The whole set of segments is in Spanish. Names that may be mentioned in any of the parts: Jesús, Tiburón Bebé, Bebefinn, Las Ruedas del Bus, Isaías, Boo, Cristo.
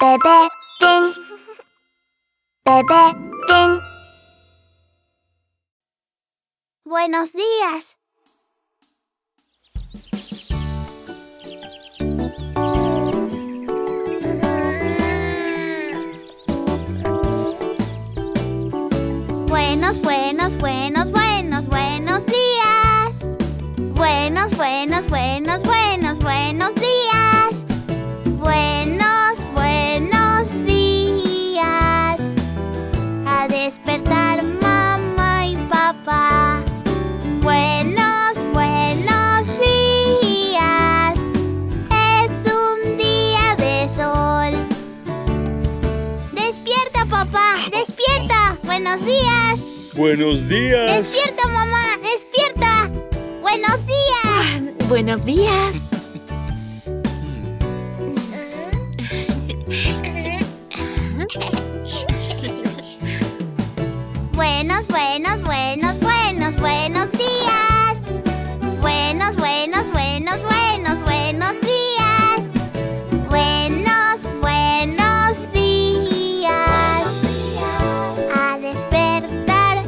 Bebefinn. Bebefinn. Bebefinn. Buenos días. Buenos días. Buenos días. Buenos días. A despertar mamá y papá. Buenos días. Es un día de sol. ¡Despierta, papá! ¡Despierta! ¡Buenos días! ¡Buenos días! ¡Despierta, mamá! ¡Despierta! ¡Buenos días! ¡Buenos días! ¡Buenos días! ¡Buenos días! ¡Buenos días! A despertar,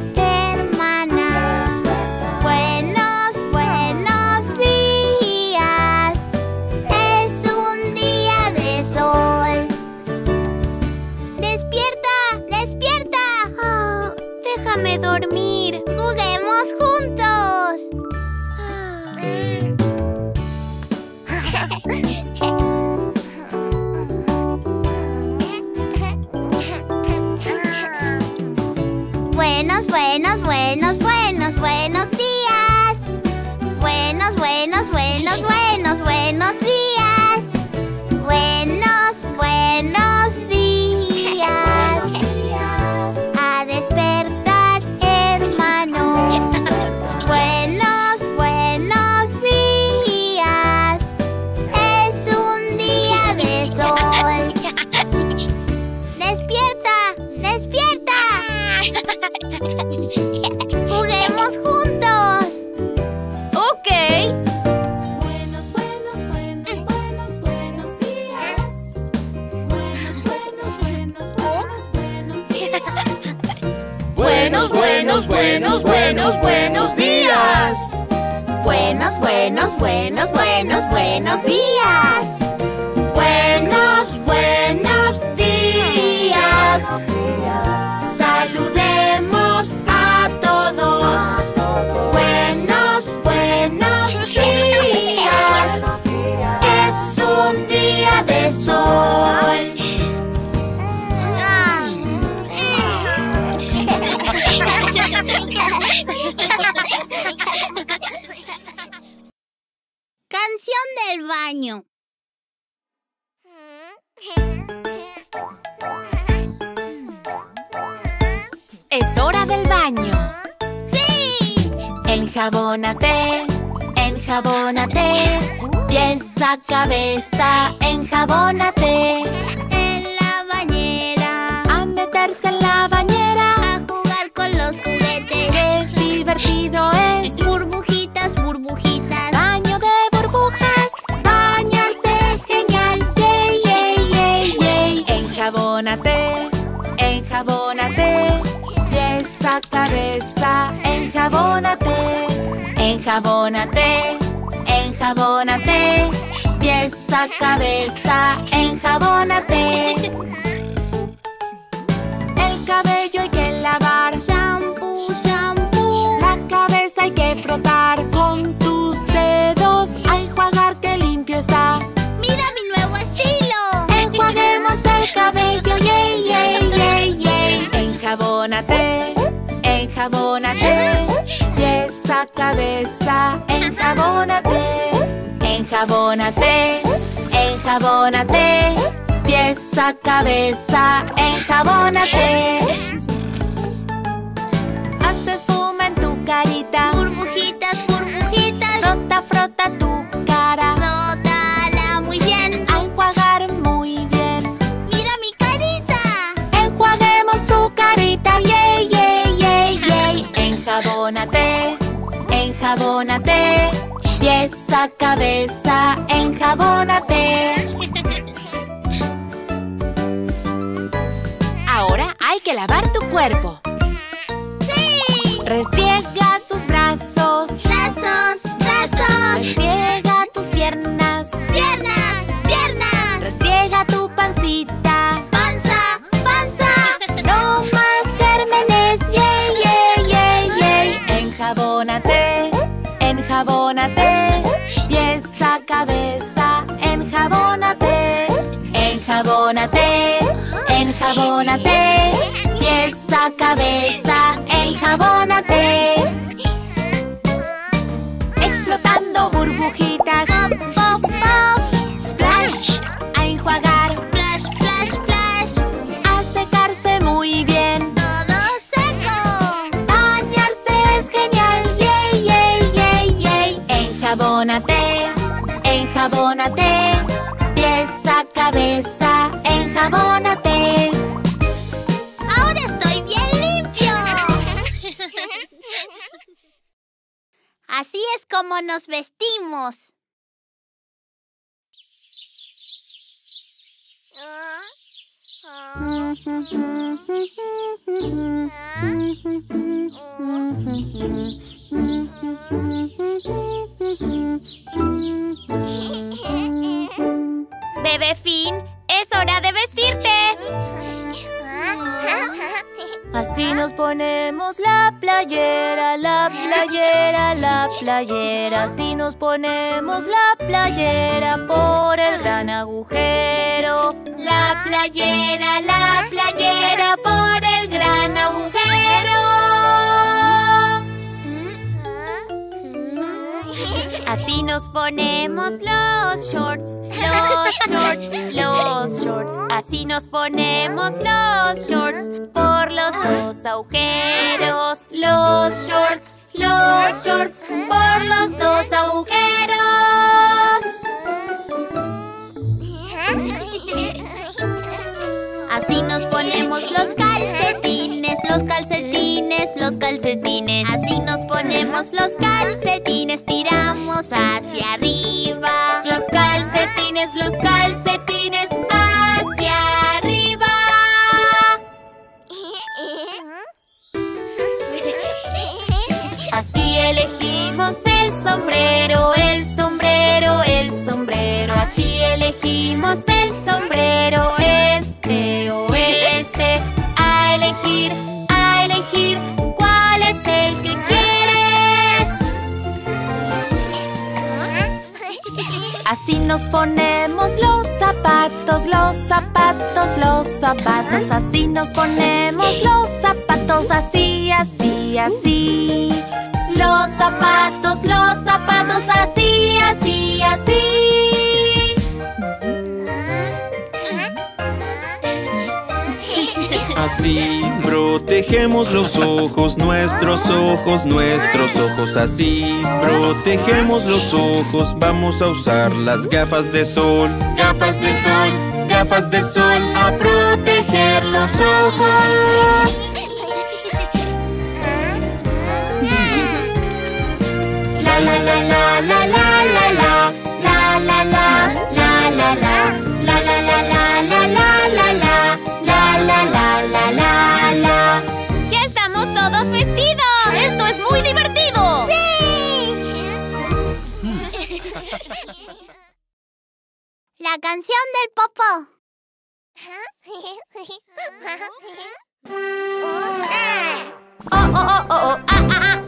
hermana. ¡Buenos días! Es un día de sol. ¡Despierta! ¡Despierta! Oh, déjame dormir. ¡Juguemos juntos! Buenos días. Buenos días. Buenos días. A despertar, hermano. Buenos días. Es un día de sol. ¡Despierta! ¡Despierta! ¡Juguemos juntos! ¡Ok! Buenos días. Buenos días. Buenos días. Buenos días. Saludemos a todos. Buenos días. Es un día de sol. Canción del baño. Es hora del baño. ¡Sí! Enjabónate. Pies a cabeza, enjabónate. En la bañera. A meterse en la bañera. A jugar con los juguetes. ¡Qué divertido es! Burbujitas. Baño de burbujas. Bañarse es genial. ¡Yey! Enjabónate. Pies a cabeza, enjabónate. Pies a cabeza, enjabónate. El cabello hay que lavar. Shampoo. La cabeza hay que frotar con tus dedos. A enjuagar que limpio está. ¡Mira mi nuevo estilo! Enjuaguemos el cabello, yey. Enjabónate. Pies a cabeza, enjabónate. Enjabónate. Pies a cabeza, enjabónate. Haz espuma en tu carita. Burbujitas. Frota tu cara. Frótala muy bien. A enjuagar muy bien. ¡Mira mi carita! Enjuaguemos tu carita. ¡Yey! Enjabónate. Pies a cabeza, enjabónate. que lavar tu cuerpo. ¡Sí! Restriega tus brazos. ¡Brazos! ¡Brazos! Restriega tus piernas. ¡Piernas! ¡Piernas! Restriega tu pancita. ¡Panza! ¡Panza! No más gérmenes. ¡Yey! ¡Yey! ¡Yey! ¡Yey! Enjabónate. Enjabónate. Pies a cabeza. Enjabónate. Enjabónate. Enjabónate, pies a cabeza, enjabónate. Explotando burbujitas, pop, pop, pop. Splash, a enjuagar, splash, splash, splash. A secarse muy bien, todo seco. Bañarse es genial, yey, yey, yey, yey. Enjabónate, enjabónate, pies a cabeza, enjabónate. Así es como nos vestimos. Bebefinn, es hora de vestirte. Así nos ponemos la playera, la playera, la playera. Así nos ponemos la playera por el gran agujero. La playera por el gran agujero. Así nos ponemos los shorts, los shorts, los shorts. Así nos ponemos los shorts por los dos agujeros. Los shorts por los dos agujeros. Así nos ponemos los calcetines, los calcetines, los calcetines. Así nos ponemos los calcetines, tiramos hacia arriba. Los calcetines hacia arriba. Así elegimos el sombrero, el sombrero, el sombrero. Así elegimos el sombrero, este o ese. A elegir, ¿cuál es el que quieres? Así nos ponemos los zapatos, los zapatos, los zapatos. Así nos ponemos los zapatos, así, así, así. Los zapatos, así, así, así. Así protegemos los ojos, nuestros ojos, nuestros ojos. Así protegemos los ojos, vamos a usar las gafas de sol. Gafas de sol, gafas de sol, a proteger los ojos. La la la la la la la la. La la la la la la. La la la la la la la. La, la, la, la, la. ¡Ya estamos todos vestidos! ¡Esto es muy divertido! ¡Sí! La canción del popó. Oh, oh, oh, oh, ah, ah, ah,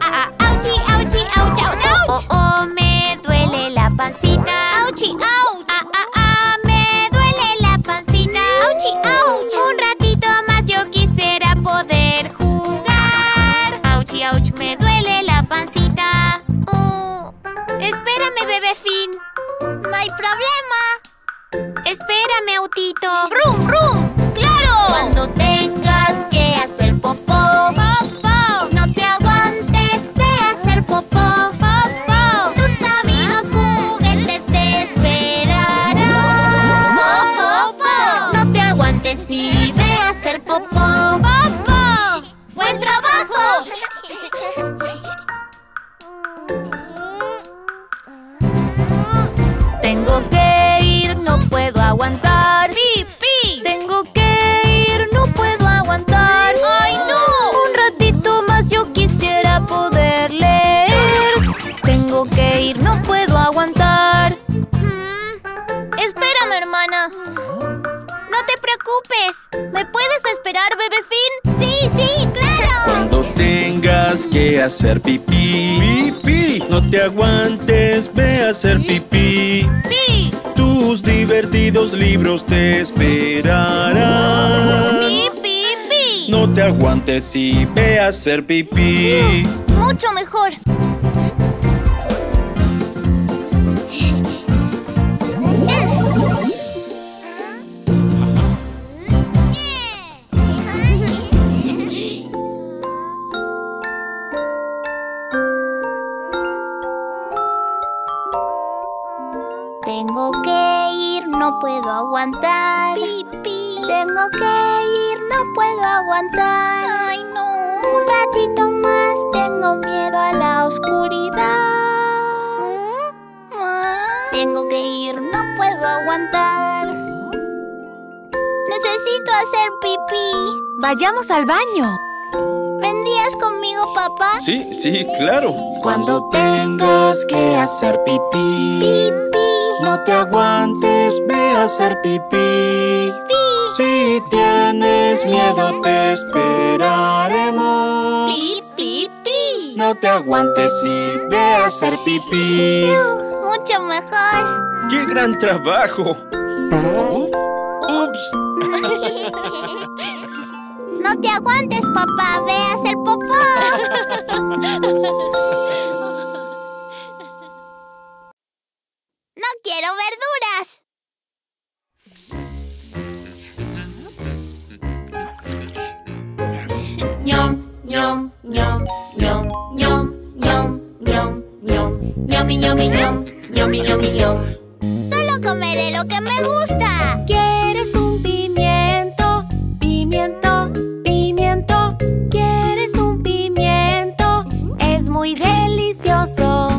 ah. Auchi, auchi, auch, auch, auch. Oh, oh, me duele la pancita. Auchi, auch. Ah, ah, ah, me duele la pancita. Auchi, auch. Un ratito poder jugar. Auch, auch, me duele la pancita. Oh. Espérame, Bebefinn. No hay problema. Espérame, autito. ¡Brum, brum! ¡Claro! Cuando tengas que hacer popó, popó, no te aguantes, ve a hacer popó, popó. Tus amigos juguetes te esperarán. Popó, popó, no te aguantes y ve a hacer popó. Tengo que ir, no puedo aguantar. Pip, pip. Tengo que ir, no puedo aguantar. mi hermana. No te preocupes. ¿Me puedes esperar, Bebefinn? ¡Sí, sí, claro! Cuando tengas que hacer pipí, pipí, no te aguantes, ve a hacer pipí. ¡Pipí! Tus divertidos libros te esperarán. ¡Pipí, pipí! No te aguantes y ve a hacer pipí. Mucho mejor. Tengo que ir, no puedo aguantar. Pipí. Tengo que ir, no puedo aguantar. Ay, no. Un ratito más, tengo miedo a la oscuridad. Tengo que ir, no puedo aguantar. Necesito hacer pipí. Vayamos al baño. ¿Vendrías conmigo, papá? Sí, sí, claro. Cuando tengas que hacer pipí, pipí, no te aguantes, ve a hacer pipí. Pi. Si tienes miedo, te esperaremos. Pi, pi, pi. No te aguantes y ve a hacer pipí. Mucho mejor. ¡Qué gran trabajo! ¡Ups! No te aguantes, papá, ve a hacer popó. ¡No quiero verduras! Ñom, ñom, ñom, ñom, ñom, ñom, ñom, ñom, ñomi, ñomi, ñom, ñomi, ñomi, ñom. Solo comeré lo que me gusta. ¿Quieres un pimiento? Pimiento, pimiento. ¿Quieres un pimiento? Es muy delicioso.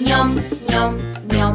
Ñom, ñom, ñom,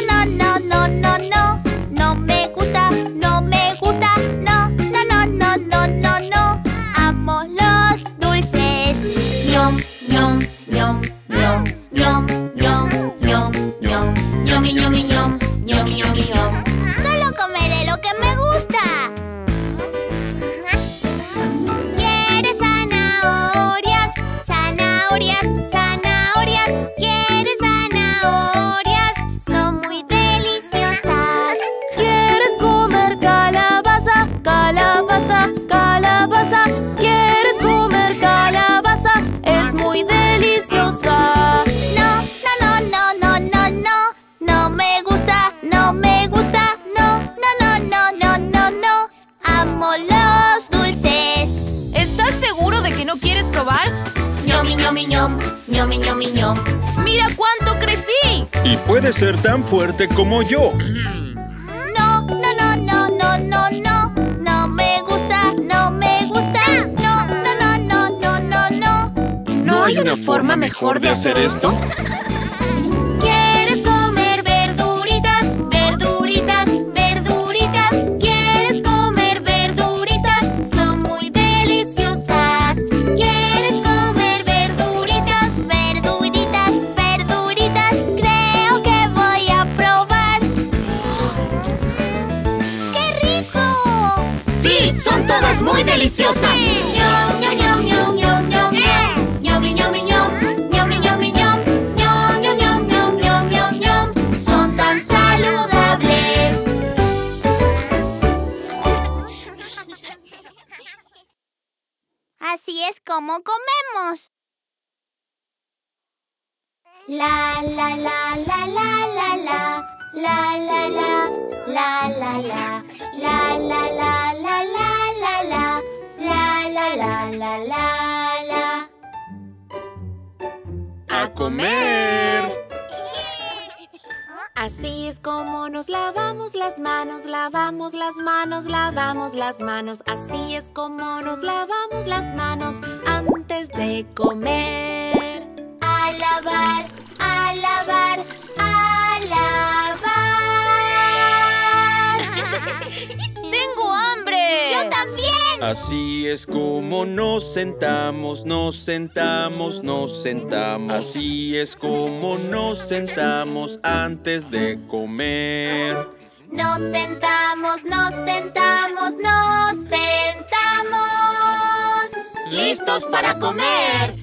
no, no, no, no, no. No me gusta, no me gusta. No, no, no, no, no, no, no. Amo los dulces. Ñom, ñom, ñom, ñom, ñom, ñom, ñom, ñom, ñomi, ñomi, ñom, ñomi, ñomi, ñom. Solo comeré lo que me gusta. ¿Quieres zanahorias? Zanahorias, zanahorias. ¿Quieres zanahorias? Son muy deliciosas. ¿Quieres comer calabaza? Calabaza, calabaza. ¿Quieres comer calabaza? Es muy deliciosa. No, no, no, no, no, no, no. No me gusta, no me gusta. No, no, no, no, no, no, no. Amo los dulces. ¿Estás seguro de que no quieres probar? Ñomi, ñomi, ñom, ñomi, ñomi, ñom. ¡Mira cuánto crecí! Y puede ser tan fuerte como yo. No, no, no, no, no, no, no. No me gusta, no me gusta. No, no, no, no, no, no, no. ¿No hay una forma mejor de hacer esto? ¿Quieres comer verduritas? Verduritas, verduritas. ¿Quieres comer verduritas? Son muy deliciosas. ¿Quieres comer verduritas? Verduritas, verduritas. Creo que voy a probar. ¡Qué rico! ¡Sí! ¡Son todas muy deliciosas! Ñom, ñom, ñom, ñom, ñom, ñom, ñom. Ñomi, ñomi, ñom. Ñomi, ñomi, ñom. Ñom, ñom, ñom, ñom, ñom, ñom, ñom. Son tan saludables. Así es como comemos. La, la, la, la, la, la, la. La, la, la, la, la, la. La, la, la, la, la, la, la. La, la, la, la, la, la. ¡A comer! Así es es como nos lavamos las manos, lavamos las manos, lavamos las manos. Así es como nos lavamos las manos antes de comer. A lavar, a lavar, a lavar. ¡Tengo hambre! ¡Yo también! Así es como nos sentamos, nos sentamos, nos sentamos. Así es como nos sentamos antes de comer. Nos sentamos, nos sentamos, nos sentamos. ¡Listos para comer!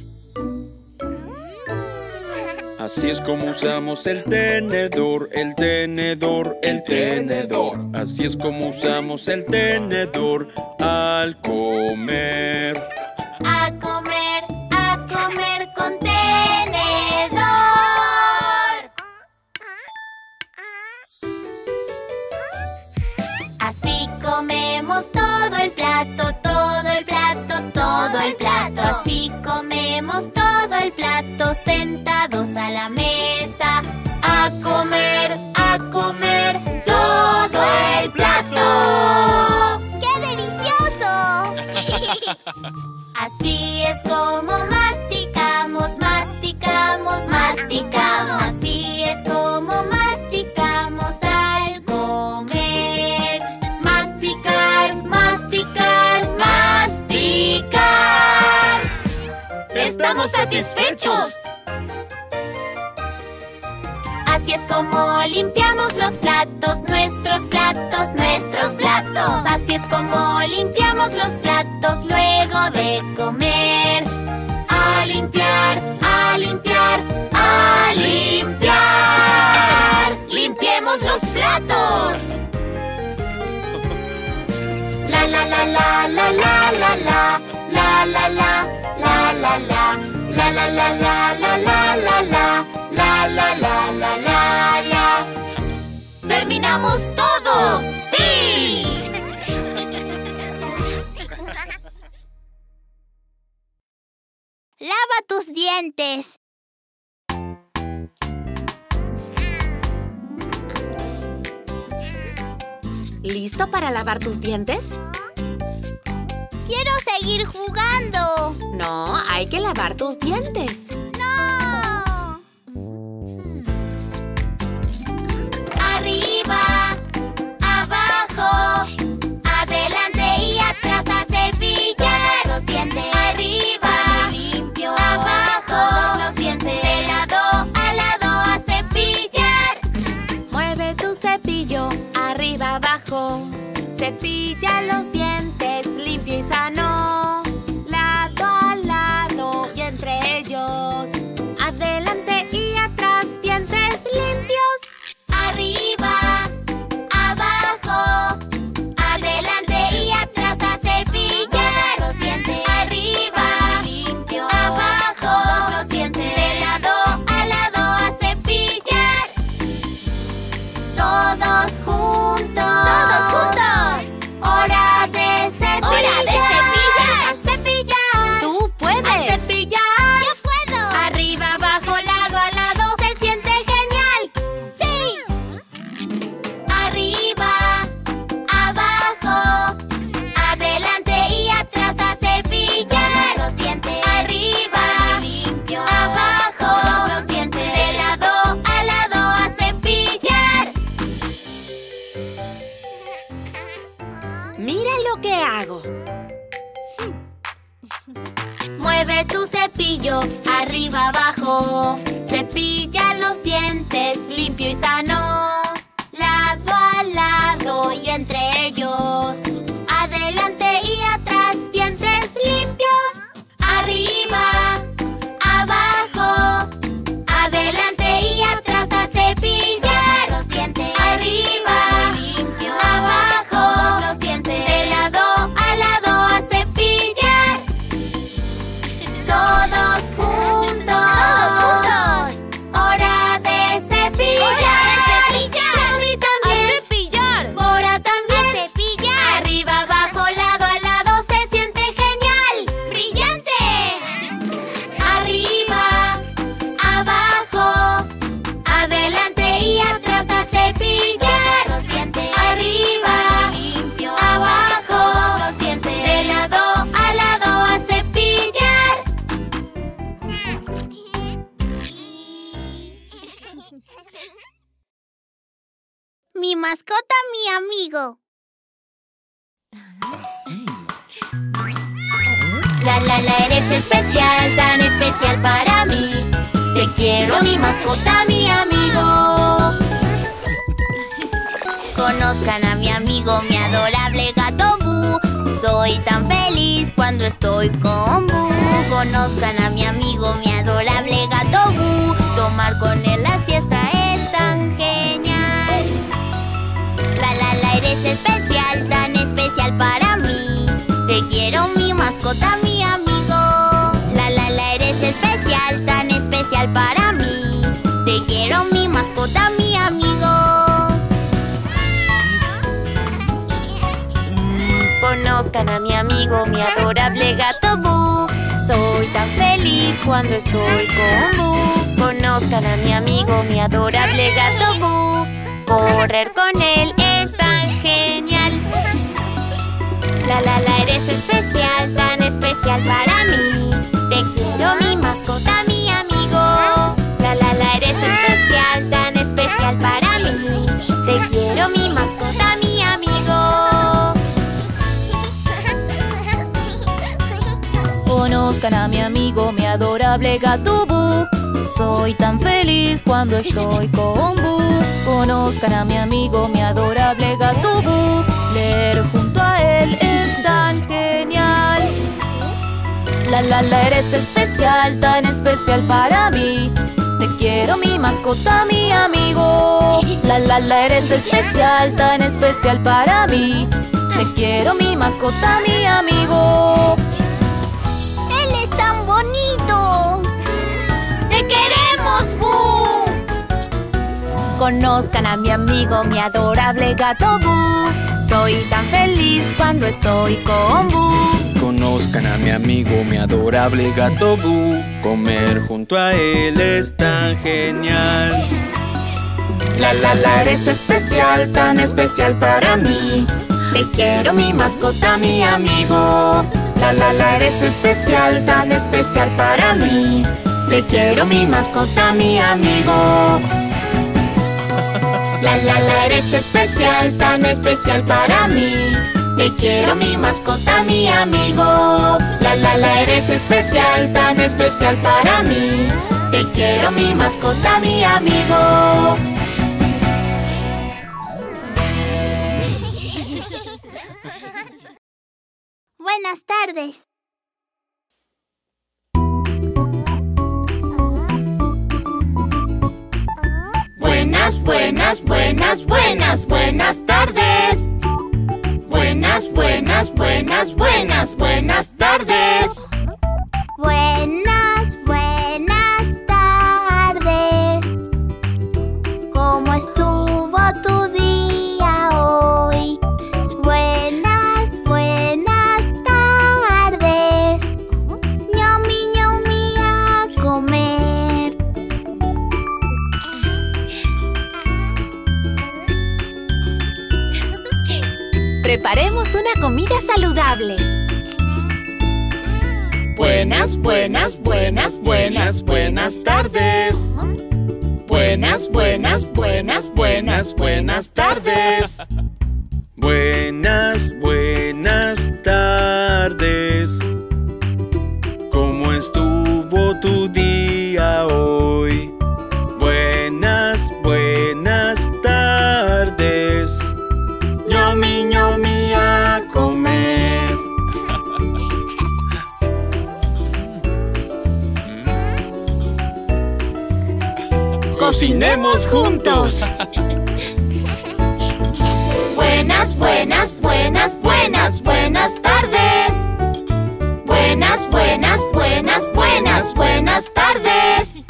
Así es como usamos el tenedor, el tenedor, el tenedor. Así es como usamos el tenedor al comer. A comer, a comer con tenedor. Así comemos todo el plato, todo el plato, todo el plato. Así comemos todo el plato sentados a la mesa. A comer todo el plato. ¡Qué delicioso! Así es como masticamos, masticamos, masticamos. Así es como masticamos al comer. Masticar, masticar, masticar. ¡Estamos satisfechos! Así es como limpiamos los platos, nuestros platos, nuestros platos. Así es como limpiamos los platos luego de comer. A limpiar, a limpiar, a limpiar. ¡Limpiemos los platos! La la la la la la la la la la la la la. La la la la la la la la la la la la la la. ¡Terminamos todo! ¡Sí! ¡Lava tus dientes! ¿Listo para lavar tus dientes? ¡Quiero seguir jugando! No, hay que lavar tus dientes. ¡No! Arriba, abajo, adelante y atrás a cepillar los dientes. Arriba, limpio, abajo, los dientes. De lado a lado a cepillar. Mueve tu cepillo, arriba, abajo, cepilla los dientes. Y sano, lado a lado y entre ellos, adelante y atrás, dientes limpios. Arriba, abajo, adelante y atrás a cepillar los dientes. Arriba, limpio, abajo, los dientes. De lado a lado a cepillar. Todos juntos. Todos juntos. Hora de cepillar. ¡Hora de cepillar! ¡A cepillar! ¡Tú puedes! ¡A cepillar! ¡Yo puedo! Arriba, abajo, lado a lado, ¡se siente genial! ¡Sí! Arriba, abajo, adelante y atrás a cepillar los dientes. Arriba, limpio, abajo, los dientes. De lado a lado a cepillar. Mira lo que hago. Mueve tu cepillo, arriba, abajo. Cepilla los dientes, limpio y sano. Lado a lado y entre ellos, adelante y atrás, dientes limpios. Arriba, abajo, adelante y atrás a cepillar los dientes. Arriba, limpio, abajo, los dientes. De lado a lado a cepillar. Todos juntos. Todos juntos. Hora de cepillar. Hora de cepillar. A mí también. A cepillar. Hora también. A cepillar. mascota, mi amigo. La la la, eres especial, tan especial para mí. Te quiero, mi mascota, mi amigo. Conozcan a mi amigo, mi adorable gato Boo. Soy tan feliz cuando estoy con Boo. Conozcan a mi amigo, mi adorable gato Boo. Tomar con él la siesta es tan genial. La la la, eres especial, tan especial para mí. Te quiero, mi mascota, mi amigo. La la la, eres especial, tan especial para mí. Te quiero, mi mascota, mi amigo. Conozcan a mi amigo, mi adorable gato Boo. Soy tan feliz cuando estoy con Boo. Conozcan a mi amigo, mi adorable gato Boo. Correr con él es tan genial. La la la, eres especial, tan especial para mí. Te quiero, mi mascota, mi amigo. La la la, eres especial, tan especial para mí. Te quiero, mi mascota, mi amigo. Conozcan a mi amigo, mi adorable gato Boo. Soy tan feliz cuando estoy con Boo. Conozcan a mi amigo, mi adorable gato Boo. Leer junto a él es tan genial. La la la, eres especial, tan especial para mí. Te quiero, mi mascota, mi amigo. La la la, eres especial, tan especial para mí. Te quiero, mi mascota, mi amigo. ¡Es tan bonito! ¡Te queremos, Boo! Conozcan a mi amigo, mi adorable gato Boo. Soy tan feliz cuando estoy con Boo. Conozcan a mi amigo, mi adorable gato Boo. Comer junto a él es tan genial. La la la, eres especial, tan especial para mí. Te quiero, mi mascota, mi amigo. La la la, eres especial, tan especial para mí. Te quiero, mi mascota, mi amigo. La la la, eres especial, tan especial para mí. Te quiero, mi mascota, mi amigo. La la la, eres especial, tan especial para mí. Te quiero, mi mascota, mi amigo. Buenas tardes. Buenas, buenas, buenas, buenas, buenas tardes. Buenas, buenas, buenas, buenas, buenas tardes. Buenas, buenas tardes. ¿Cómo estuvo tu día hoy? Preparemos una comida saludable. Buenas, buenas, buenas, buenas, buenas tardes. Buenas, buenas, buenas, buenas, buenas tardes. Buenas, buenas tardes. ¿Cómo estuvo tu día hoy? Buenas, buenas tardes. Ñomi, ñomi, a comer. ¡Cocinemos juntos! Buenas, buenas, buenas, buenas, buenas tardes. Buenas, buenas, buenas, buenas, buenas tardes.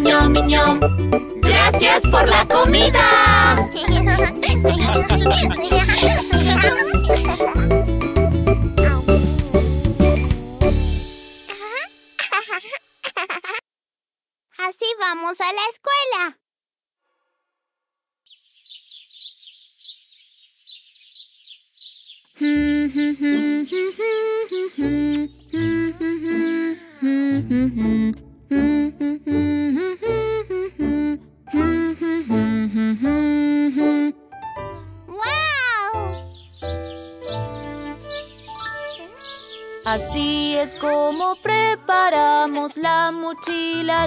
ñam, ñam. ¡Gracias por la comida! Así vamos a la escuela. ¡Wow! Así es como preparamos la mochila,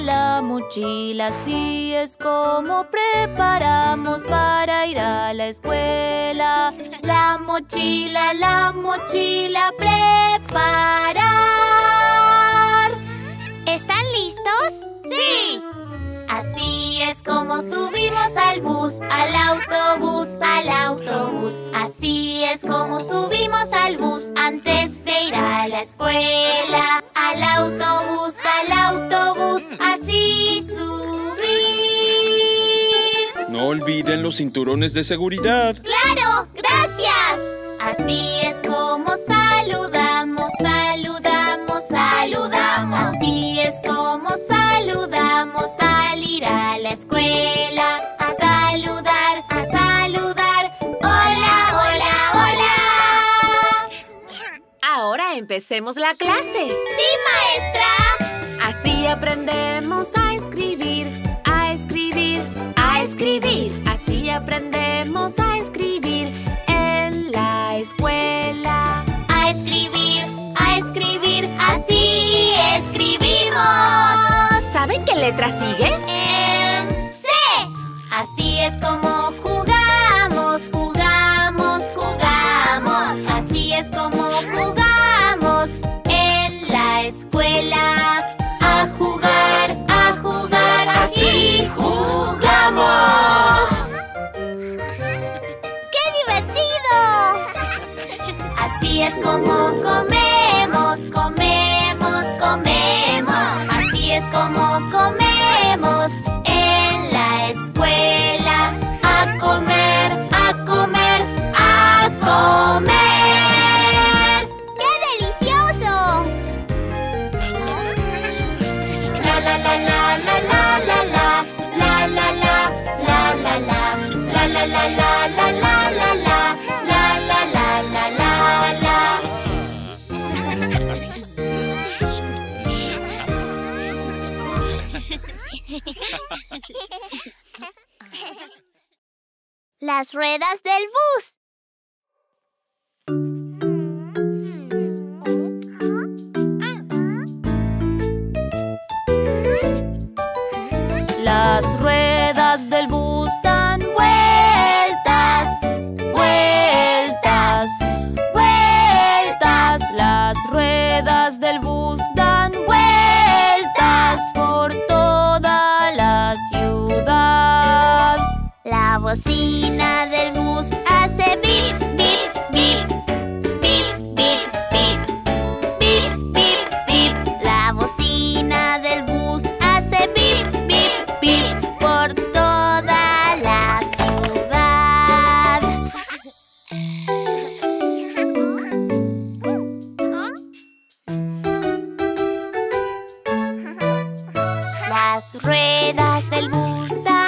así es como preparamos para ir a la escuela. La mochila, preparar. ¿Están listos? ¡Sí! Así es como subimos al bus, al autobús, al autobús. Así es como subimos al bus antes de ir a la escuela. Al autobús, al autobús, así subir. No olviden los cinturones de seguridad. ¡Claro! ¡Gracias! Así es como saludamos, saludamos, saludamos. Así es como saludamos al ir a la escuela. A saludar, a saludar. ¡Hola, hola, hola! Ahora empecemos la clase. ¡Sí, maestra! Así aprendemos a escribir, a escribir, a escribir. Así aprendemos a escribir. La escuela. A escribir, a escribir, así escribimos. ¿Saben qué letra sigue? C. Así es como jugamos, jugamos, jugamos. Así es como jugamos en la escuela. A jugar, a jugar, así jugamos. Así es como comemos, comemos, comemos. Así es como comemos en la escuela. A comer, a comer, a comer. ¡Qué delicioso! La la la la la la la la la la la la la la la la la la. Las ruedas del bus. Las ruedas del bus dan vueltas, vueltas, vueltas. Las ruedas del bus dan vueltas por toda la ciudad. La bocina del bus hace bip, bip, bip, bip, bip, bip, bip, bip, bip. La bocina del bus hace bip, bip, bip por toda la ciudad. Las ruedas del bus dan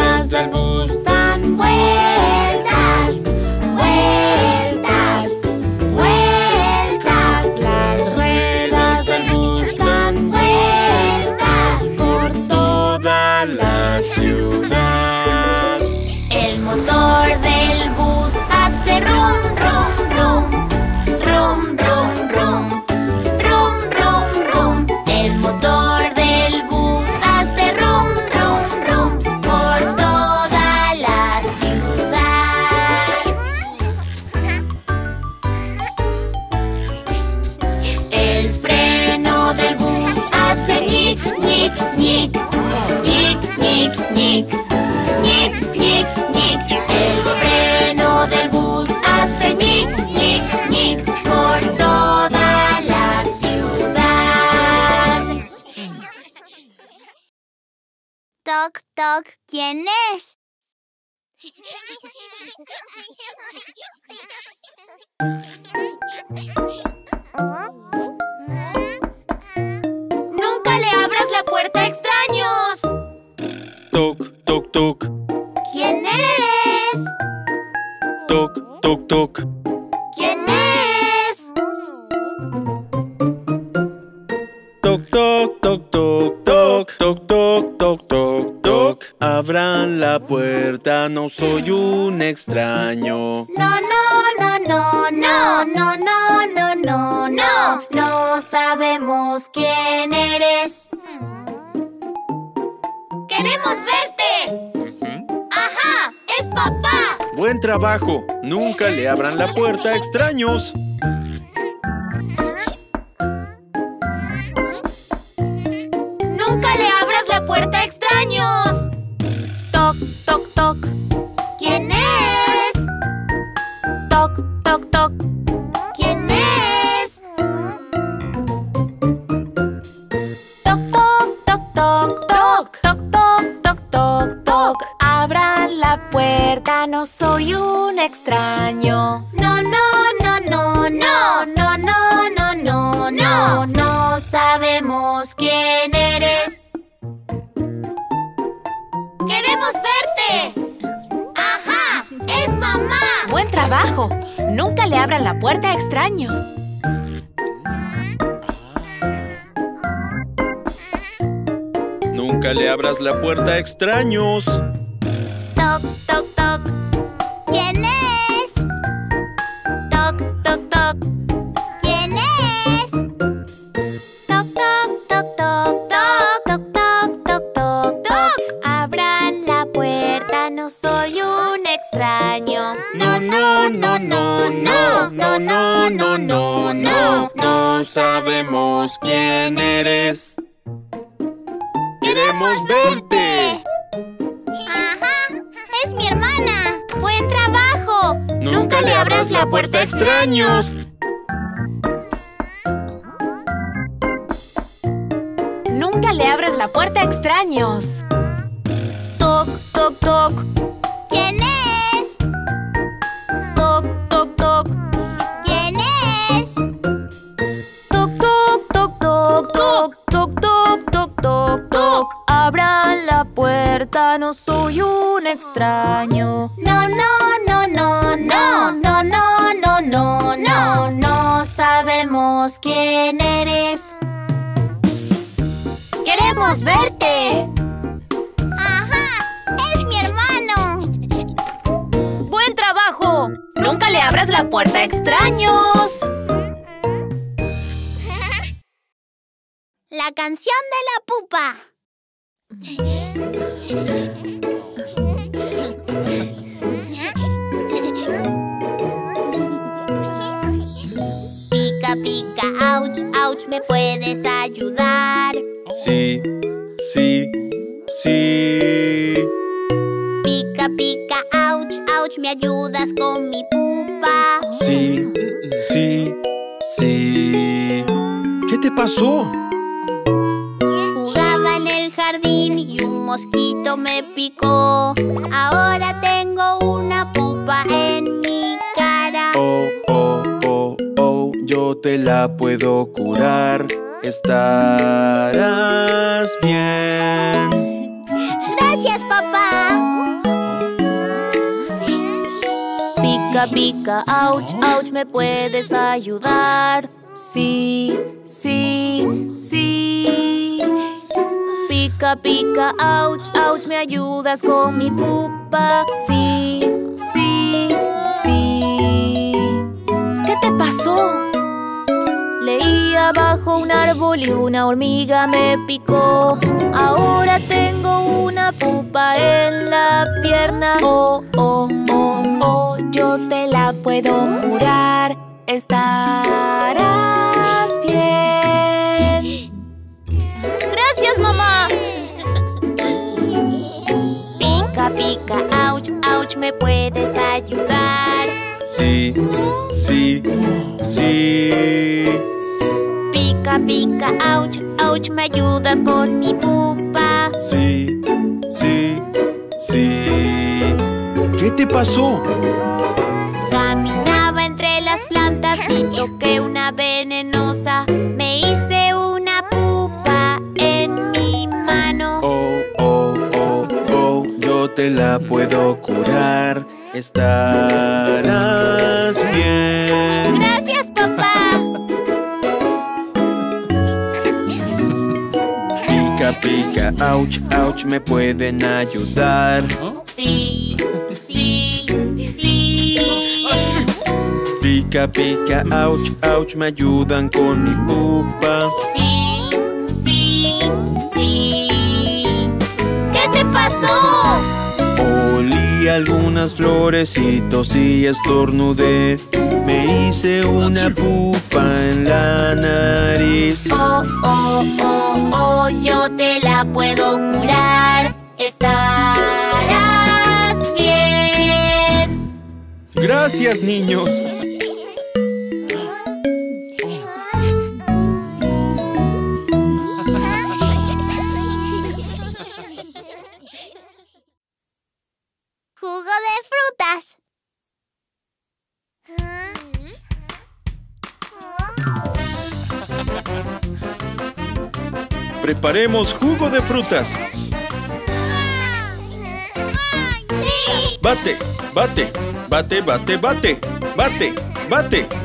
ruedas del bus dan vueltas, vueltas, vueltas. Las ruedas del bus dan vueltas por toda la ciudad. El motor del bus hace rum, rum, rum, rum, rum, rum, rum, rum, rum. El motor del bus hace rum, rum, rum por toda la ciudad. El freno del bus hace ñic, ñic, ñic, ñic, ñic, ñic, ñic, ñic, ñic. El freno del bus hace ñic, ñic, ñic por toda la ciudad. Toc, toc, ¿quién es? ¡Nunca le abras la puerta a extraños! Toc, toc, toc. ¿Quién es? Toc, toc, toc. ¿Quién es? Toc, toc, toc, toc, toc, toc, toc, toc, toc, toc. Abran la puerta, no soy un extraño. No, no, no, no, no, no, no, no, no, no. No sabemos quién eres. ¡Queremos verte! ¡Ajá! ¡Es papá! ¡Buen trabajo! ¡Nunca le abran la puerta a extraños! ¡Nunca le abras la puerta a extraños! ¡Toc, toc, toc! ¿Quién es? ¡Toc, toc, toc! ¿Quién es? ¡Toc, toc, toc, toc, toc, toc! Toc, toc, abran la puerta, no soy un extraño. No, no, no, no, no, no, no, no, no, no, no sabemos quién eres. ¡Queremos verte! ¡Ajá! ¡Es mamá! ¡Buen trabajo! Nunca le abran la puerta a extraños. Nunca le abras la puerta a extraños. Toc, toc, toc. ¿Quién es? Toc, toc, toc. ¿Quién es? Toc, toc, toc, toc, toc, toc, toc, toc, toc, toc. Abran la puerta, no soy un extraño. No, no, no, no, no, no, no, no, no, no. No sabemos quién eres. ¡Queremos verte! ¡Ajá! ¡Es mi hermana! ¡Buen trabajo! ¡Nunca le abras la puerta a extraños! ¡Nunca le abras la puerta a extraños! ¡Toc, toc, toc! ¿Quién es? ¡Toc, toc, toc! ¿Quién es? ¡Toc, toc, toc, toc, toc, toc, toc, toc, toc! Abran la puerta, no soy un extraño. No, no, no, no, no, no, no, no, no, no, no sabemos quién eres. ¡Queremos verte! ¡Ajá! ¡Es mi hermano! ¡Buen trabajo! ¡Nunca le abras la puerta a extraños! La canción de la pupa. Pica, pica, ouch, ouch, ¿me puedes ayudar? Sí, sí, sí. Pica, pica, ouch, ouch, ¿me ayudas con mi pupa? Sí, sí, sí. ¿Qué te pasó? Y un mosquito me picó. Ahora tengo una pupa en mi cara. Oh, oh, oh, oh, yo te la puedo curar. Estarás bien. Gracias, papá. Pica, pica, ouch, ouch, ¿me puedes ayudar? Sí, sí, sí. Pica, pica, ouch, ouch, ¿me ayudas con mi pupa? Sí, sí, sí. ¿Qué te pasó? Leía bajo un árbol y una hormiga me picó. Ahora tengo una pupa en la pierna. Oh, oh, oh, oh, yo te la puedo curar. Estarás bien. ¡Gracias, mamá! Pica, pica, ouch, ouch, ¿me puedes ayudar? Sí, sí, sí. Pica, pica, ouch, ouch, ¿me ayudas con mi pupa? Sí, sí, sí. ¿Qué te pasó? Caminaba entre las plantas y toqué una venenosa. Me hice una pupa en mi mano. Oh, oh, oh, oh, yo te la puedo curar. Estarás bien. Gracias, papá. Pica, pica, ouch, ouch, ¿me pueden ayudar? Sí, sí, sí. Pica, pica, ouch, ouch, ¿me ayudan con mi pupa? Sí, sí, sí. ¿Qué te pasó? Olí algunas florecitos y estornudé. Me hice una pupa en la nariz. Oh, oh, oh, oh, yo te la puedo curar. Estarás bien. Gracias, niños. Preparemos jugo de frutas. ¡Sí! Bate, bate, bate, bate, bate, bate, bate. Bate, bate,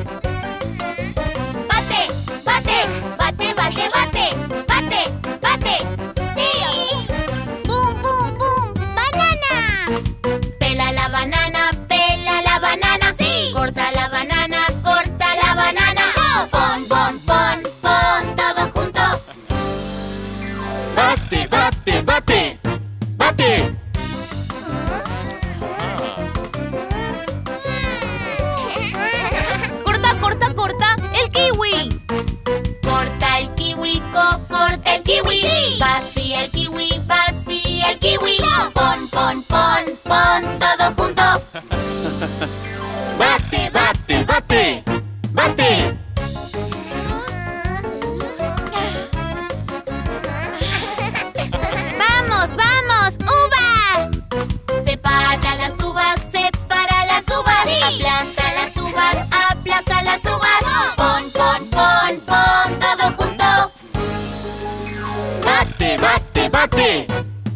bate, bate, bate, bate, bate. ¡Sí! ¡Bum, bum, bum! ¡Banana! Pela la banana, pela la banana. ¡Sí! Corta la banana, corta la banana. ¡Oh! ¡Pon, pon, pon, pon! Todo junto. Bate, bate, bate, bate. Corta, corta, corta el kiwi. Corta el kiwi, corta el kiwi. Sí. Vacía el kiwi, vacía el kiwi. No. Pon, pon, pon, pon todo junto. Bate, bate, bate, bate. Aplasta las uvas. Pon, pon, pon, pon todo junto. Bate, bate, bate,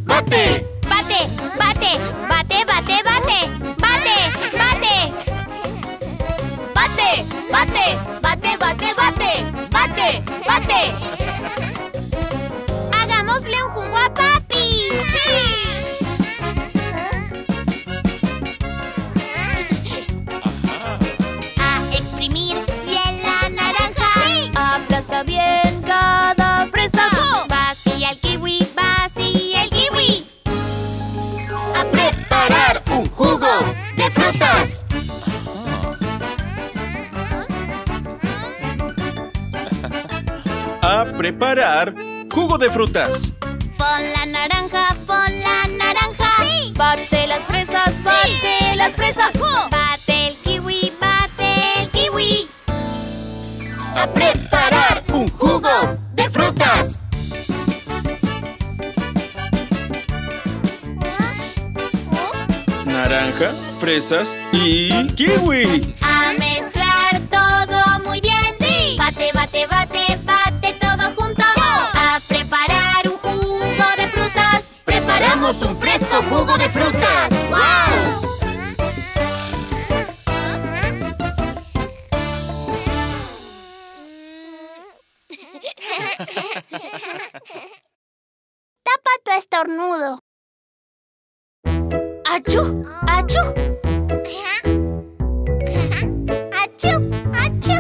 bate. Bate, bate, bate, bate, bate. Bate, bate. Bate, bate, bate, bate, bate. Bate, bate. Hagámosle un jugo a papi. Sí. Bien cada fresa. Vacía el kiwi, vacía el kiwi. A preparar un jugo de frutas. A preparar jugo de frutas. Pon la naranja, pon la naranja. Sí. Bate las fresas, bate sí. Las fresas. Bate el kiwi, bate el kiwi. A preparar un jugo de frutas. Naranja, fresas y kiwi. A mezclar todo muy bien. Sí. Bate, bate, bate, bate todo junto. A preparar un jugo de frutas. Preparamos un fresco jugo de frutas. ¡Wow! estornudo. ¡Achú! ¡Achú! ¡Achú! ¡Achú!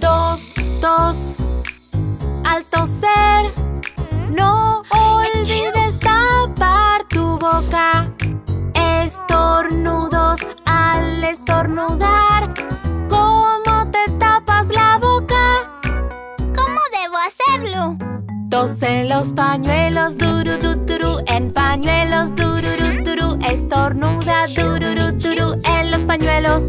Tos, tos. Al toser, no olvides tapar tu boca. Estornudos al estornudar. ¿Cómo te tapas la boca? ¿Cómo debo hacerlo? Tos en los pañuelos, dururuturu. En pañuelos, dururuturu. Estornuda, dururuturu. En los pañuelos.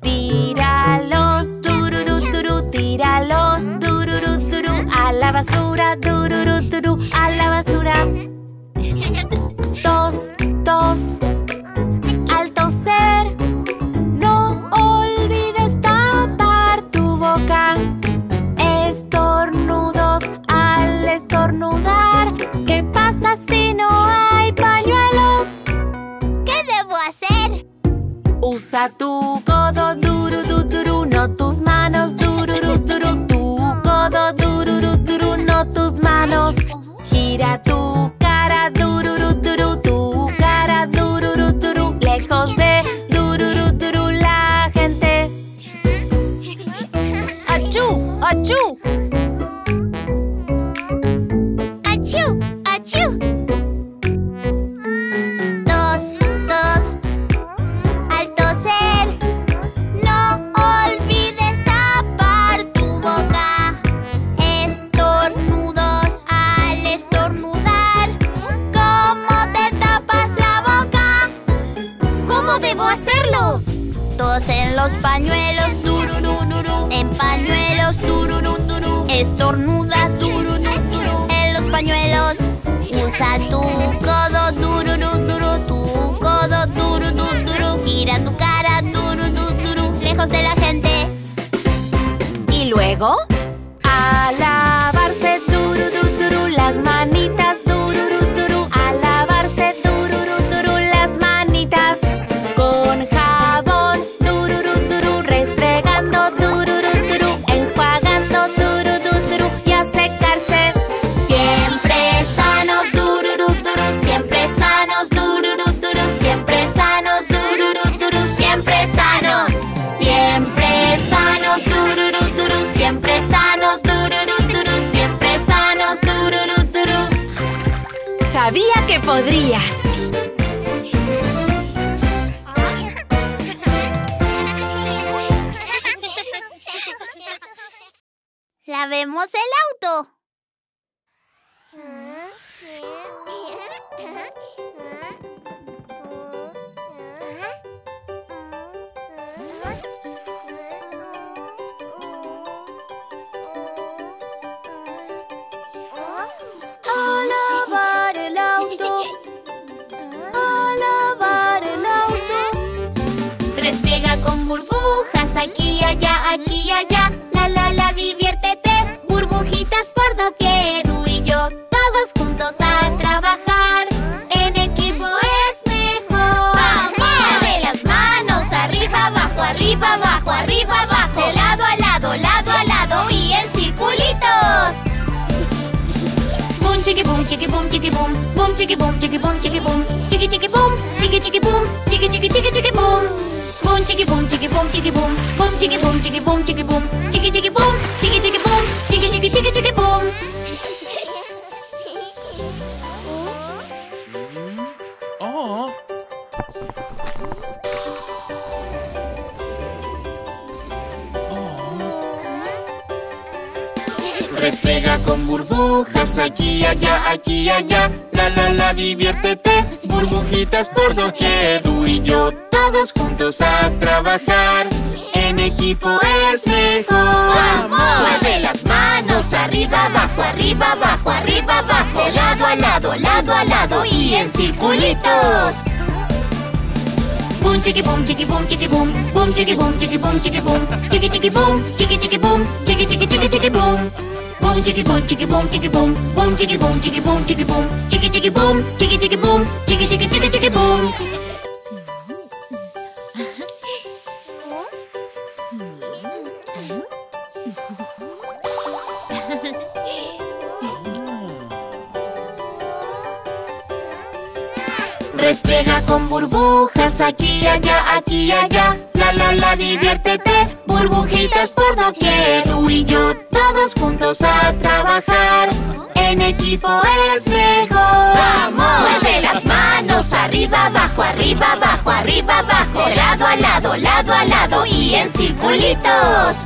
Tíralos, dururuturu. Tíralos, dururuturu. A la basura, dururuturu. A la basura. Tos, tos. Al toser, no olvides tapar tu boca. Estornudos al estornudar. ¿Qué pasa si no hay pañuelos? ¿Qué debo hacer? Usa tu codo, dururuturu, no tus manos, dururuturu. Tu codo, dururuturu, no tus manos. Gira tu cara, dururuturu, tu cara, dururuturu. Lejos de dururuturu la gente. ¡Achú! ¡Achú! ¡Achú! ¡Achú! Tos, tos. Al toser, no olvides tapar tu boca. Estornudos al estornudar. ¿Cómo te tapas la boca? ¿Cómo debo hacerlo? Tos en los pañuelos, dururururu. En pañuelos, dururururu. Estornuda, dururururu. En los pañuelos. Usa tu codo, dururururu. Tu codo, dururururu. Gira tu cara, dururururu. Lejos de la gente. ¿Y luego? A lavarse, dururururu. Las manitas, dururururu. A lavarse, dururururu. Las manitas. Con jabón, dururuturu, restregando, dururuturu, enjuagando, dururuturu y a secarse. Siempre sanos, dururuturu, siempre sanos, dururuturu, siempre sanos. Siempre sanos, dururuturu, siempre sanos, dururuturu, siempre sanos, dururuturu. Sabía que podrías. ¡Lavemos el auto! A lavar el auto. Restriega con burbujas aquí, allá, aquí, allá. La, la, la, diviértete. Burbujitas por doquier, Boo y yo, todos juntos a trabajar. En equipo es mejor. ¡Vamos! De las manos, arriba, abajo, arriba, abajo, arriba, abajo. De lado a lado, lado a lado y en circulitos. Boom, chiqui, boom, chiqui, boom, chiqui, boom. Boom, chiqui, boom, chiqui, boom, chiqui, boom. Chiqui, chiqui, boom, chiqui, chiqui, boom. Chiqui, chiqui, chiqui, chiqui, boom. Boom chiqui boom chiqui boom chiqui boom. Boom chiqui boom chiqui boom chiqui boom. Chiqui chiqui boom chiqui chiqui boom. Chiqui chiqui chiqui chiqui boom. Oh. Restrega con burbujas aquí, allá, aquí, allá. La, la, la, diviértete. Burbujitas por doquier, Boo y yo, todos juntos a trabajar. En equipo es mejor. ¡Vamos! Mueve las manos, arriba, abajo, arriba, abajo, arriba, abajo. De lado a lado, lado a lado y en circulitos. Boom chiqui boom chiqui boom chiqui boom. Boom chiqui boom chiqui boom chiqui boom. Chiqui chiqui boom chiqui chiqui boom. Chiqui chiqui chiqui chiqui boom. Boom chiqui boom chiqui boom chiqui boom. Boom chiqui boom chiqui boom chiqui boom. Chiqui chiqui boom chiqui chiqui boom. Chiqui chiqui chiqui chiqui boom. despliega con burbujas aquí, allá, aquí, allá. La, la, la, diviértete, burbujitas por doquier. Tú y yo, todos juntos a trabajar. En equipo es mejor. ¡Vamos! Mueve las manos arriba, abajo, arriba, abajo, arriba, abajo. Lado a lado, lado a lado y en circulitos.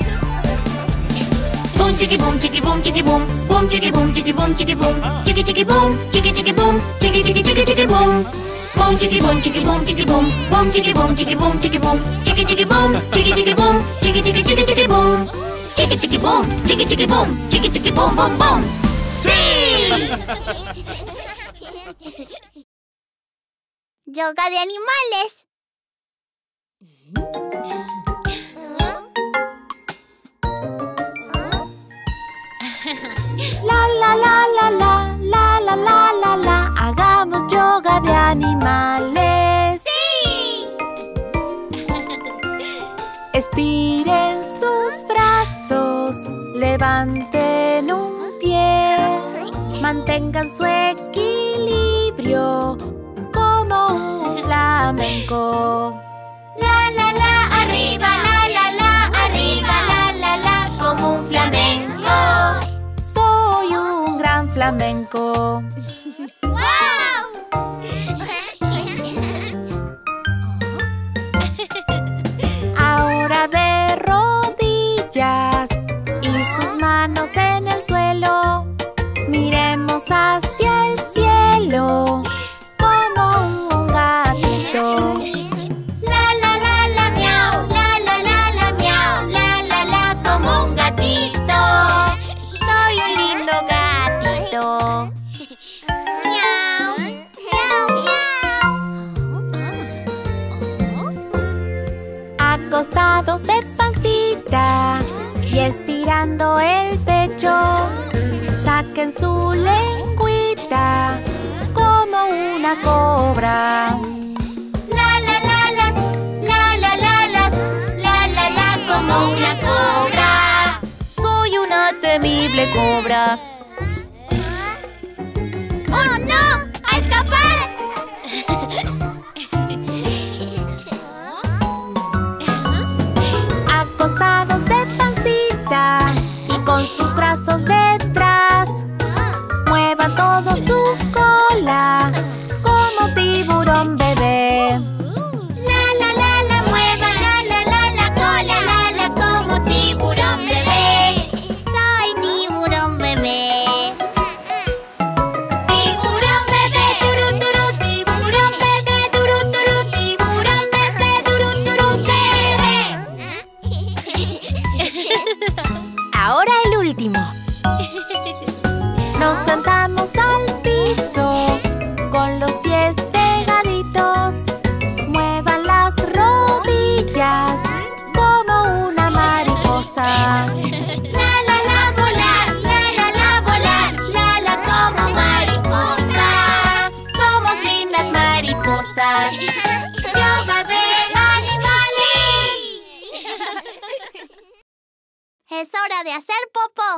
Boom, chiqui, boom, chiqui, boom, chiqui, boom. Boom, chiqui, boom, chiqui, boom, chiqui, boom. Chiqui, chiqui, boom, chiqui, chiqui, boom. Chiqui, chiqui, chiqui, chiqui, boom. Boom, chiqui, boom, chiqui, boom, chiqui, boom. Boom, chiqui, boom, chiqui, boom, chiqui, boom. Chiqui, chiqui, boom, chiqui, chiqui, boom. Chiqui, chiqui, chiqui, chiqui, boom. Chiqui, chiqui, boom, chiqui, chiqui, boom. Chiqui, chiqui, boom, boom, boom. ¡Sí! Yoga de animales. La la la la la, la la la la la. Hagamos yoga de animales. ¡Sí! Estiren sus brazos, levanten un pie. Mantengan su equilibrio como un flamenco. La la la arriba, la la la arriba, la la la como un flamenco. Soy un gran flamenco. ¡Wow! Ahora de rodillas y sus manos en el suelo. Miremos hacia el cielo como un gatito. La la la la miau, la la la la miau, la la la como un gatito. Miau, miau, miau. Acostados de pancita y estirando el pecho. Saquen su lengüita como una cobra. La la la las, la la la las, la la la como una cobra. Soy una temible cobra. ¡Oh, no! ¡A escapar! Acostados de pancita y con sus brazos detrás. Muevan todo su cola como tiburón bebé. La, la, la, la, mueva la, la, la, la cola, la, la, como tiburón bebé. Soy tiburón bebé. Nos sentamos al piso con los pies pegaditos. Muevan las rodillas como una mariposa. La la la volar, la la la volar, la la como mariposa. Somos lindas mariposas. Yoga de animales. Es hora de hacer popó.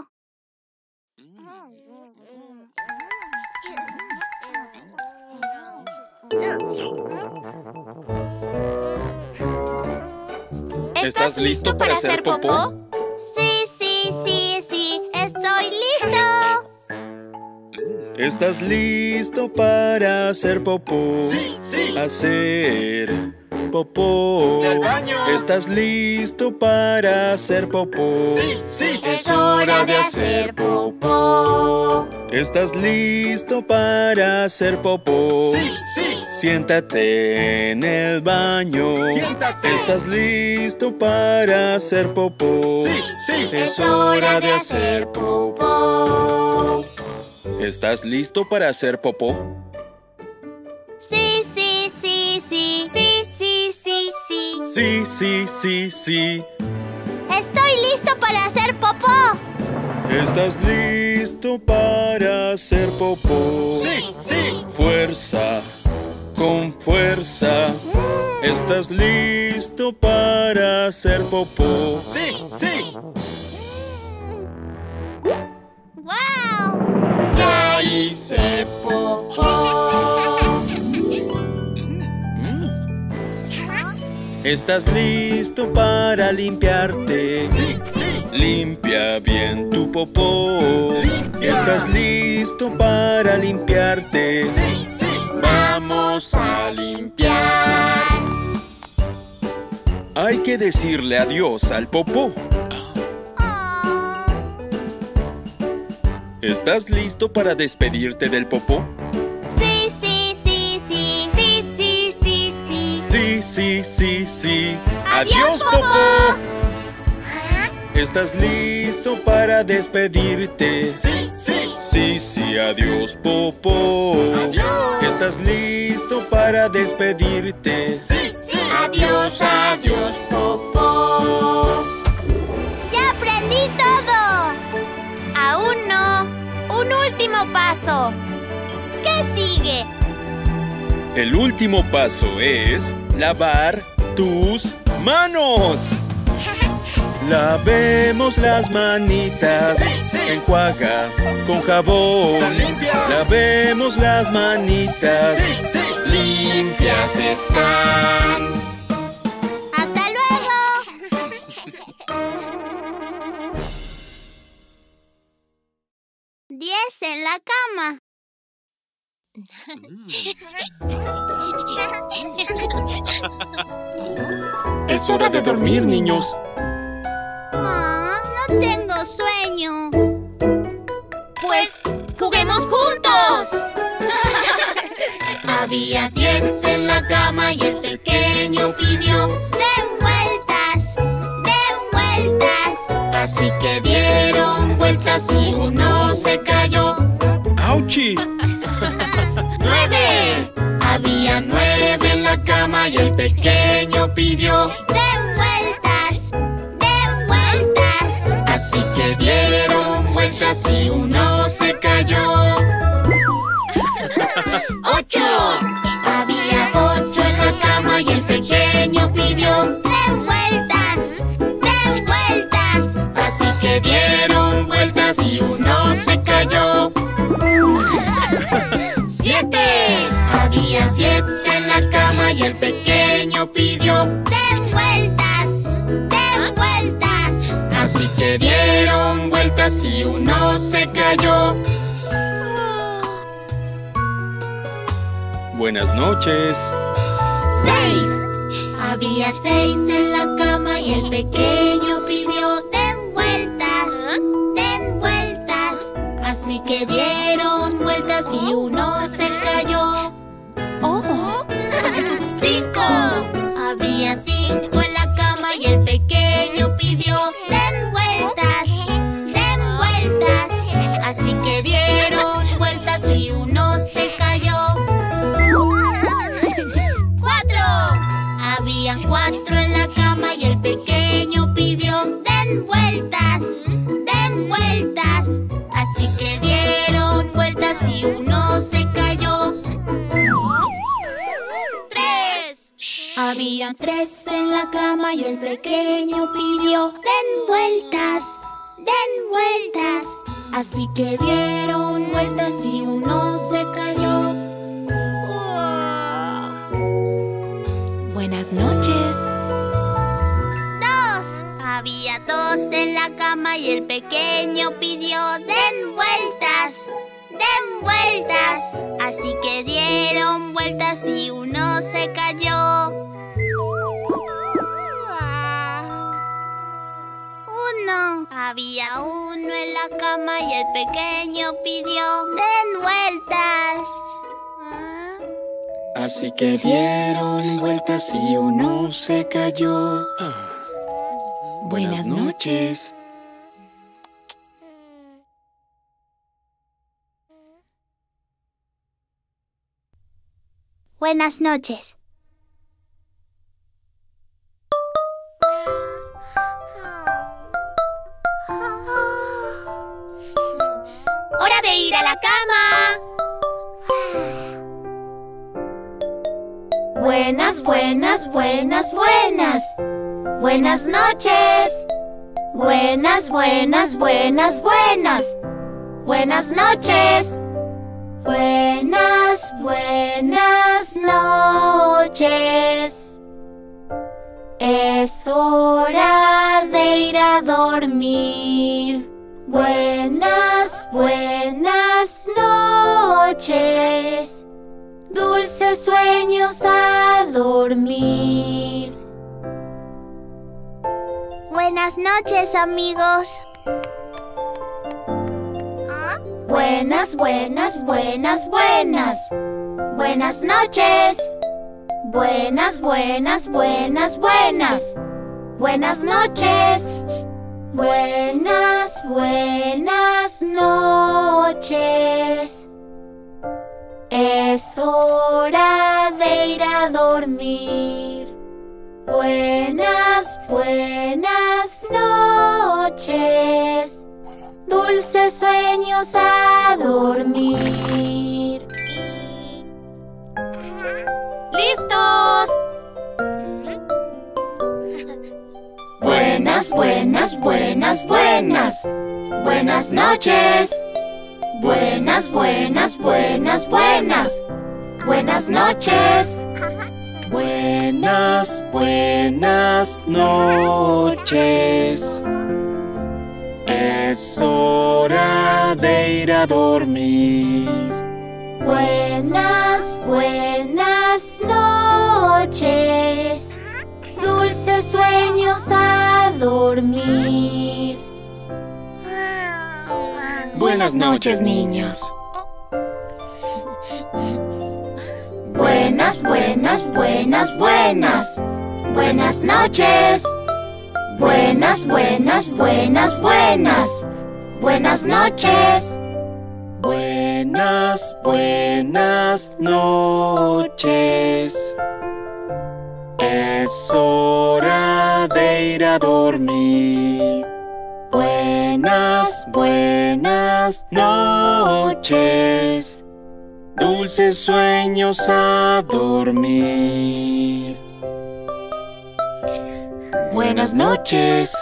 ¿Estás listo para hacer popó? Sí, sí, sí, sí, estoy listo. ¿Estás listo para hacer popó? Sí, sí. Hacer popó. ¡Del baño! ¿Estás listo para hacer popó? Sí, sí. Es hora de hacer popó. ¿Estás listo para hacer popó? Sí, sí. Siéntate en el baño. Siéntate. ¿Estás listo para hacer popó? Sí, sí. Es hora de hacer popó. ¿Estás listo para hacer popó? Sí, sí, sí, sí. Sí, sí, sí, sí. Sí, sí, sí, sí. Estoy listo para hacer popó. ¿Estás listo para hacer popó? Sí, sí. Fuerza, con fuerza. ¿Estás listo para hacer popó? Sí, sí. ¡Wow! Ya hice popó. ¿Estás listo para limpiarte? ¡Sí, sí! Limpia bien tu popó. ¡Limpia! ¿Estás listo para limpiarte? ¡Sí, sí! ¡Vamos a limpiar! Hay que decirle adiós al popó. ¿Estás listo para despedirte del popó? ¡Sí, sí, sí, sí! ¡Sí, sí, sí, sí! ¡Sí, sí, sí, sí! ¡Adiós, popó! ¿Estás listo para despedirte? ¡Sí, sí! ¡Sí, sí, adiós, popó! ¡Adiós! ¿Estás listo para despedirte? ¡Sí, sí! ¡Adiós, adiós, popó! ¡Ya aprendí todo! ¡Aún no! ¡Un último paso! ¿Qué sigue? El último paso es lavar tus manos. Lavemos las manitas. Sí, sí. Enjuaga con jabón. Lavemos las manitas. Sí, sí. Limpias están. ¡Hasta luego! 10 en la cama. Es hora de dormir, niños. Oh, no tengo sueño. Pues, juguemos juntos. Había 10 en la cama y el pequeño pidió: ¡den vueltas! ¡Den vueltas! Así que dieron vueltas y uno se cayó. ¡Auchi! 9. Había 9 en la cama y el pequeño pidió: ¡den vueltas! ¡Den vueltas! Así que dieron vueltas y uno se cayó. 8. Había 8 en la cama y el pequeño pidió: ¡den vueltas! ¡Den vueltas! Así que dieron vueltas y uno se cayó. 7. Había 7 en la cama y el pequeño pidió: ¡den vueltas! ¡Den vueltas! Así que dieron vueltas y uno se cayó. Buenas noches. 6. Había 6 en la cama y el pequeño pidió: ¡den vueltas! ¡Den vueltas! Así que dieron vueltas y uno se cayó. 5. Había 5 en la cama y el pequeño pidió: ¡den vueltas! ¡Den vueltas! Así que dieron vueltas y uno se cayó. 4 en la cama y el pequeño pidió: ¡den vueltas! ¡Den vueltas! Así que dieron vueltas y uno se cayó. 3. Había 3 en la cama y el pequeño pidió: ¡den vueltas! ¡Den vueltas! Así que dieron vueltas y uno se cayó. Buenas noches. 2. Había 2 en la cama y el pequeño pidió: ¡den vueltas! ¡Den vueltas! Así que dieron vueltas y uno se cayó. 1. Había 1 en la cama y el pequeño pidió: ¡den vueltas! Así que dieron vueltas y uno se cayó. Buenas noches. ¡Hora de ir a la cama! Buenas, buenas, buenas, buenas. Buenas noches. Buenas, buenas, buenas, buenas. Buenas noches. Buenas, buenas noches. Es hora de ir a dormir. Buenas, buenas noches. Dulces sueños a dormir. Buenas noches, amigos. ¿Ah? Buenas, buenas, buenas, buenas. Buenas noches. Buenas, buenas, buenas, buenas. Buenas noches. Buenas, buenas noches. Es hora de ir a dormir. Buenas, buenas noches. Dulces sueños a dormir. ¡Listos! Buenas, buenas, buenas, buenas. Buenas noches. Buenas, buenas, buenas, buenas. Buenas noches. Buenas, buenas noches. Es hora de ir a dormir. Buenas, buenas noches. Dulces sueños a dormir. Buenas noches, niños. Buenas, buenas, buenas, buenas. Buenas noches. Buenas, buenas, buenas, buenas. Buenas noches. Buenas, buenas noches. Es hora de ir a dormir. Buenas, buenas noches. Dulces sueños a dormir. Buenas noches.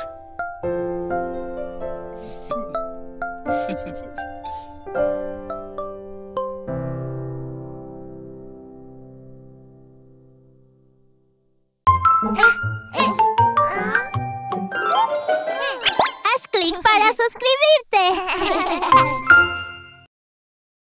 ¡Haz clic para suscribirte!